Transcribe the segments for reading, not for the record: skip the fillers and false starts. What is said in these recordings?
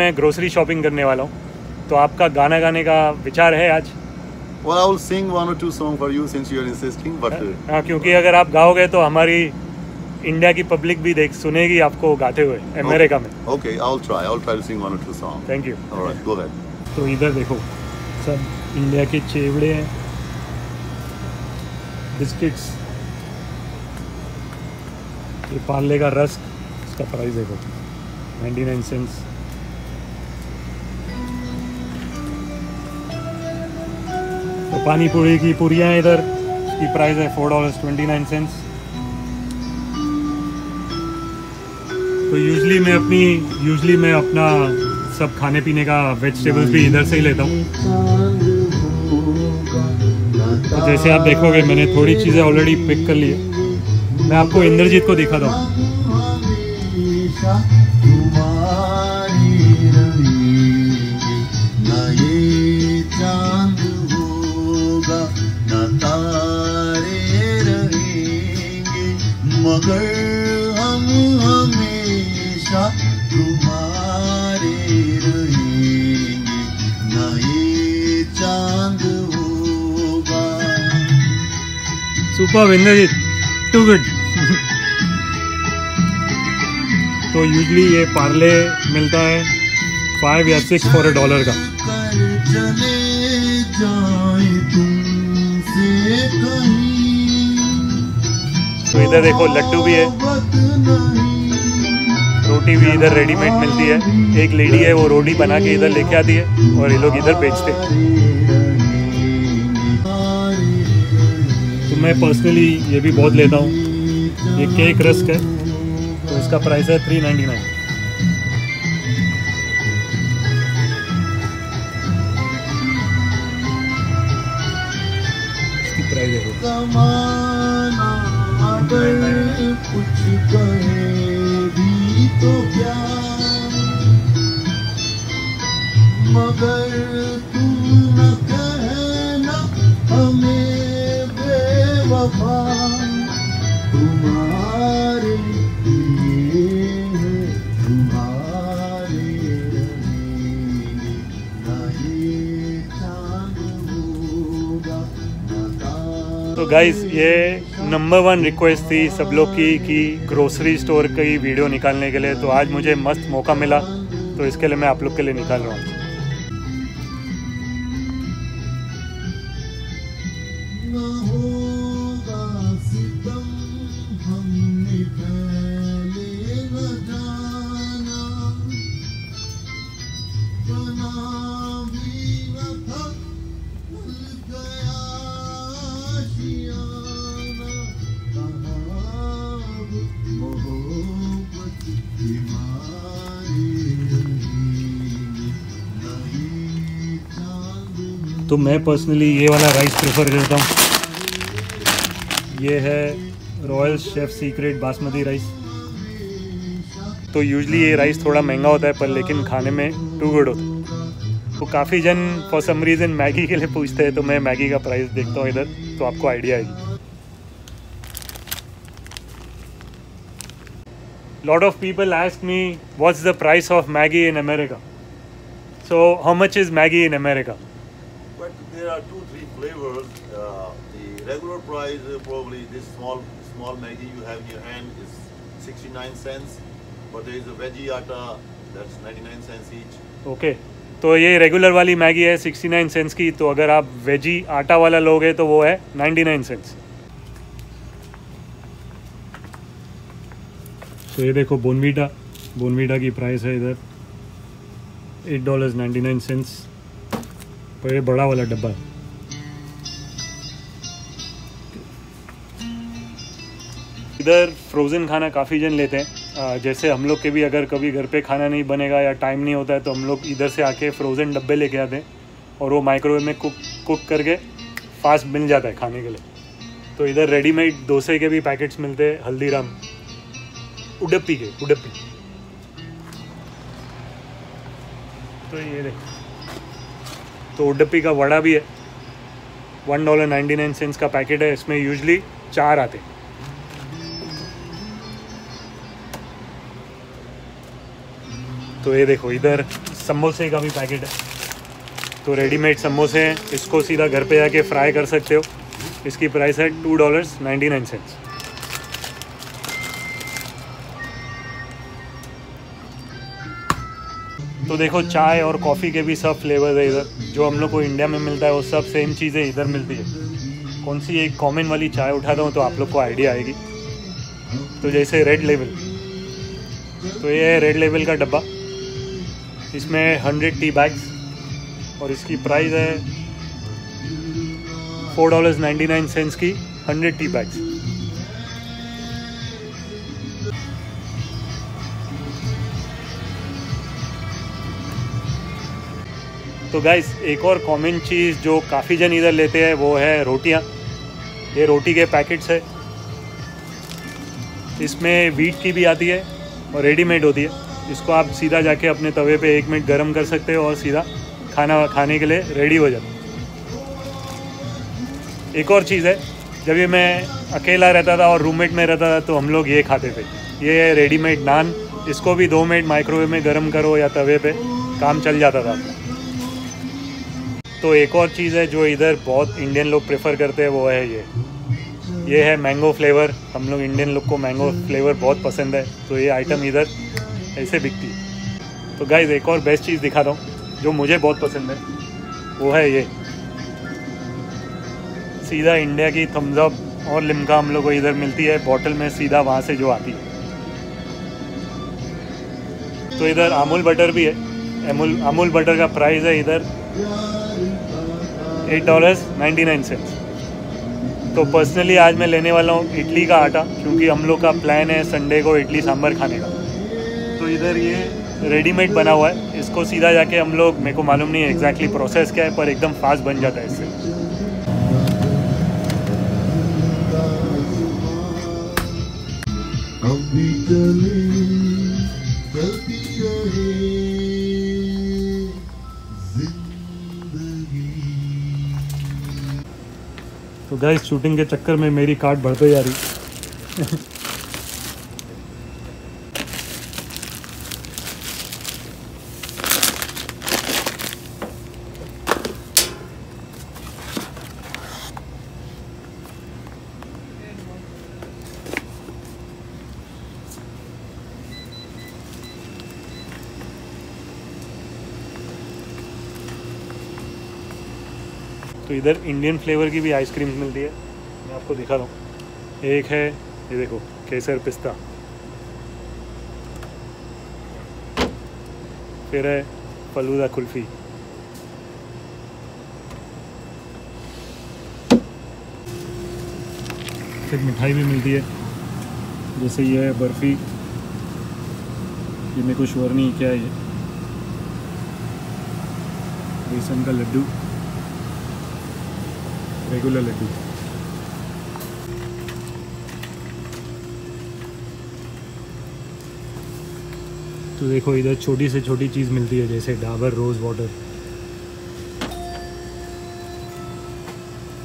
मैं grocery shopping करने वाला हूँ, तो आपका गाना गाने का विचार है आज? Well, I will sing one or two songs for you since you are insisting, but क्योंकि अगर आप गाओगे तो हमारी इंडिया की पब्लिक भी सुनेगी आपको गाते हुए अमेरिका में। Okay, I will try to sing one or two songs. Thank you. All right, go ahead. तो इधर देखो सब इंडिया के चिवड़े हैं, बिस्किट्स, ये पार्ले का रस्क, इसका प्राइस देखो 99 सेंट्स। तो पानी पूरी की पूरियाँ इधर की प्राइस है $4.29। तो यूजली मैं अपना सब खाने पीने का वेजिटेबल्स भी इधर से ही लेता हूँ। तो जैसे आप देखोगे मैंने थोड़ी चीज़ें ऑलरेडी पिक कर ली है, मैं आपको इंद्रजीत को दिखाता हूँ। मगर हम हमेशा तुम्हारे रहेंगे, ना ये चांद होगा। Super Indrajit, too good. तो यूजली ये पार्ले मिलता है 5 या 6 फॉर $1 का। तो इधर देखो लड्डू भी है, रोटी भी इधर रेडीमेड मिलती है। एक लेडी है वो रोटी बना के इधर लेके आती है और ये लोग इधर बेचते हैं। तो मैं पर्सनली ये भी बहुत लेता हूँ। ये केक रस्क है, तो इसका प्राइस है 399 प्राइस है। कुछ कहे भी तो क्या, मगर तू न कहना हमें बेवफा, तुम्हारे गाइस। ये नंबर 1 रिक्वेस्ट थी सब लोग की कि ग्रोसरी स्टोर की वीडियो निकालने के लिए, तो आज मुझे मस्त मौका मिला, तो इसके लिए मैं आप लोग के लिए निकाल रहा हूँ। तो मैं पर्सनली ये वाला राइस प्रेफर करता हूँ। ये है royal chef secret basmati rice. तो यूजली ये राइस थोड़ा महंगा होता है पर लेकिन खाने में टू गुड होता है। तो काफ़ी जन फॉर सम रीज़न मैगी के लिए पूछते हैं, तो मैं मैगी का प्राइस देखता हूँ इधर, तो आपको आइडिया आएगी। Lot of people ask me what's the price of Maggi in America, so how much is Maggi in America? But there are 2-3 flavors. The regular price, probably this small Maggi you have in your hand is 69 cents, but there is a veggie atta that's 99 cents each. Okay, तो ये regular वाली Maggi है 69 cents की, तो अगर आप veggie आटा वाला लोगे तो वो है 99 सेंट्स। तो ये देखो बोनवीटा की प्राइस है इधर $8.99 पर ये बड़ा वाला डब्बा। इधर फ्रोज़न खाना काफ़ी जन लेते हैं, जैसे हम लोग के भी अगर कभी घर पे खाना नहीं बनेगा या टाइम नहीं होता है तो हम लोग इधर से आके फ्रोज़न डब्बे लेके आते हैं और वो माइक्रोवेव में कुक करके फास्ट मिल जाता है खाने के लिए। तो इधर रेडीमेड डोसे के भी पैकेट्स मिलते हैं हल्दीराम उडप्पी। तो ये देखो, तो उडपी का वड़ा भी है, $1.99 का पैकेट है, इसमें यूजली 4 आते हैं। तो ये देखो इधर समोसे का भी पैकेट है, तो रेडीमेड समोसे हैं, इसको सीधा घर पे आके फ्राई कर सकते हो। इसकी प्राइस है $2.99। तो देखो चाय और कॉफ़ी के भी सब फ्लेवर है इधर, जो हम लोग को इंडिया में मिलता है वो सब सेम चीज़ें इधर मिलती है। कौन सी एक कॉमन वाली चाय उठाता हूँ तो आप लोग को आइडिया आएगी। तो जैसे रेड लेबल, तो ये है रेड लेबल का डब्बा, इसमें 100 टी बैग्स और इसकी प्राइस है $4.99 की 100 टी बैग्स। तो गाइस एक और कॉमन चीज़ जो काफ़ी जन इधर लेते हैं वो है रोटियाँ। ये रोटी के पैकेट्स है, इसमें व्हीट की भी आती है और रेडीमेड होती है। इसको आप सीधा जाके अपने तवे पे 1 मिनट गर्म कर सकते हो और सीधा खाना खाने के लिए रेडी हो जाता है। एक और चीज़ है, जब ये मैं अकेला रहता था और रूममेट में रहता था तो हम लोग ये खाते थे, ये है रेडीमेड नान। इसको भी 2 मिनट माइक्रोवेव में गर्म करो या तवे पे, काम चल जाता था। तो एक और चीज़ है जो इधर बहुत इंडियन लोग प्रेफर करते हैं वो है ये है मैंगो फ्लेवर। हम लोग इंडियन लोग को मैंगो फ्लेवर बहुत पसंद है, तो ये आइटम इधर ऐसे बिकती है। तो गाइस एक और बेस्ट चीज़ दिखाता हूँ जो मुझे बहुत पसंद है, वो है ये सीधा इंडिया की थम्स अप और लिम्का हम लोग को इधर मिलती है बॉटल में, सीधा वहाँ से जो आती है। तो इधर अमूल बटर भी है, अमूल बटर का प्राइस है इधर $8.99। तो पर्सनली आज मैं लेने वाला हूँ इडली का आटा, क्योंकि हम लोग का प्लान है संडे को इडली सांभर खाने का। तो इधर ये रेडीमेड बना हुआ है, इसको सीधा जाके हम लोग, मेरे को मालूम नहीं एग्जैक्टली प्रोसेस क्या है, पर एकदम फास्ट बन जाता है इससे। तो गाइस शूटिंग के चक्कर में मेरी कार्ड बढ़ते जा रही। तो इधर इंडियन फ्लेवर की भी आइसक्रीम मिलती है, मैं आपको दिखा दूँ। एक है ये देखो केसर पिस्ता, फिर है फलूदा कुल्फ़ी, फिर मिठाई भी मिलती है, जैसे ये है बर्फ़ी, ये मेरे को श्योर नहीं क्या है, ये बेसन का लड्डू, रेगुलर लड्डू। तो देखो इधर छोटी से छोटी चीज़ मिलती है, जैसे डाबर रोज़ वाटर।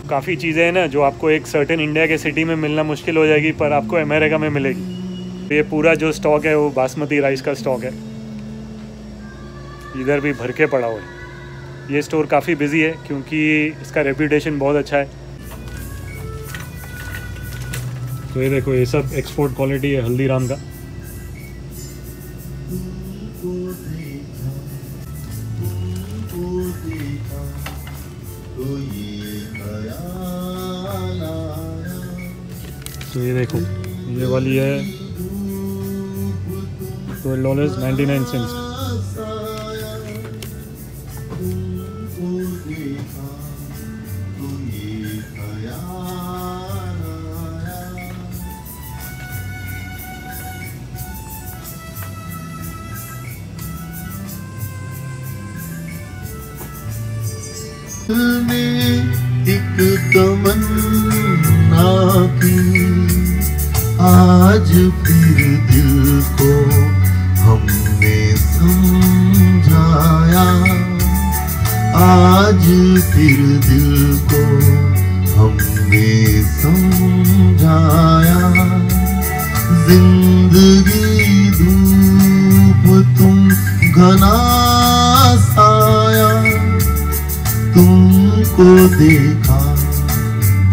काफ़ी चीज़ें हैं ना जो आपको एक सर्टेन इंडिया के सिटी में मिलना मुश्किल हो जाएगी, पर आपको अमेरिका में मिलेगी। ये पूरा जो स्टॉक है वो बासमती राइस का स्टॉक है, इधर भी भर के पड़ा हुआ है। ये स्टोर काफ़ी बिजी है क्योंकि इसका रेप्यूटेशन बहुत अच्छा है। तो ये देखो ये सब एक्सपोर्ट क्वालिटी है हल्दीराम का। तो ये देखो ये वाली है $12.99। एक तमन्ना की आज फिर दिल को हमने समझाया, आज फिर दिल को हमने समझाया। जिंदगी धूप तुम को देखा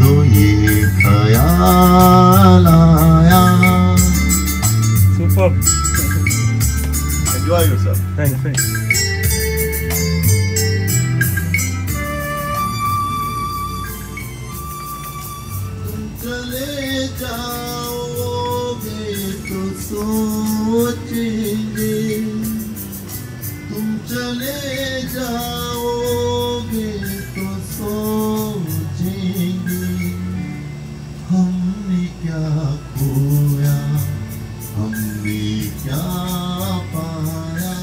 तो ये ख्याल आया। Super, enjoy yourself. Thanks thanks. तुम चले जाओगे तो सोचेंगे, तुम चले जाओगे तो सोचेंगे हमने क्या खोया, हमने क्या पाया,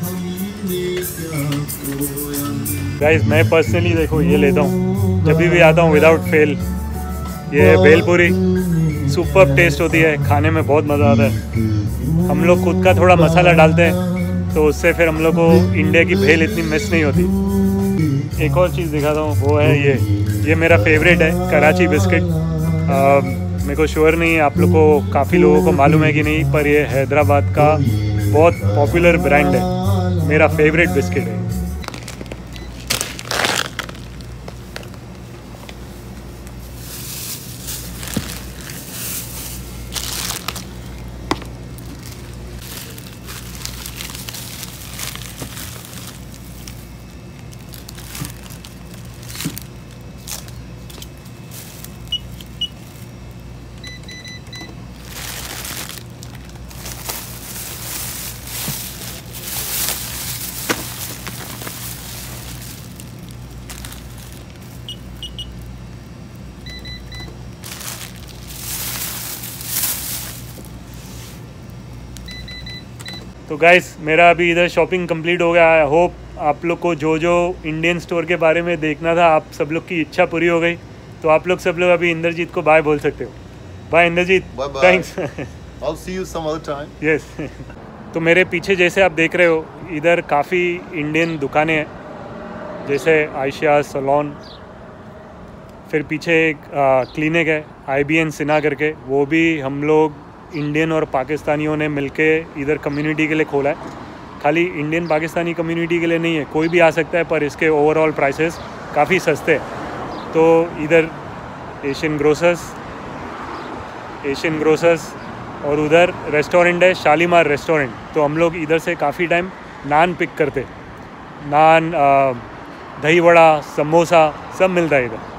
हमने क्या खोया। गाइस मैं पर्सनली देखो ये लेता हूँ, जब भी आता हूँ विदाउट फेल ये बेलपुरी, सुपर टेस्ट होती है, खाने में बहुत मज़ा आता है। हम लोग खुद का थोड़ा मसाला डालते हैं तो उससे फिर हम लोग को इंडिया की भेल इतनी मिस नहीं होती। एक और चीज़ दिखाता हूँ वो है ये मेरा फेवरेट है कराची बिस्किट। मेरे को श्योर नहीं है आप लोग को, काफ़ी लोगों को मालूम है कि नहीं, पर ये हैदराबाद का बहुत पॉपुलर ब्रांड है, मेरा फेवरेट बिस्किट है। तो गाइस मेरा अभी इधर शॉपिंग कंप्लीट हो गया। आई होप आप लोग को जो जो इंडियन स्टोर के बारे में देखना था आप सब लोग की इच्छा पूरी हो गई। तो आप लोग सब लोग अभी इंदरजीत को बाय बोल सकते हो। Bye Inderjit, thanks. I see you some other time. Yes. तो मेरे पीछे जैसे आप देख रहे हो इधर काफ़ी इंडियन दुकानें हैं, जैसे आयशिया सलोन, फिर पीछे एक क्लिनिक है IBN सिन्हा करके, वो भी हम लोग इंडियन और पाकिस्तानियों ने मिलके इधर कम्युनिटी के लिए खोला है। खाली इंडियन पाकिस्तानी कम्युनिटी के लिए नहीं है, कोई भी आ सकता है, पर इसके ओवरऑल प्राइसेस काफ़ी सस्ते हैं। तो इधर एशियन ग्रोसर्स और उधर रेस्टोरेंट है शालीमार रेस्टोरेंट। तो हम लोग इधर से काफ़ी टाइम नान पिक करते, नान, दही वड़ा, समोसा सब मिलता है इधर।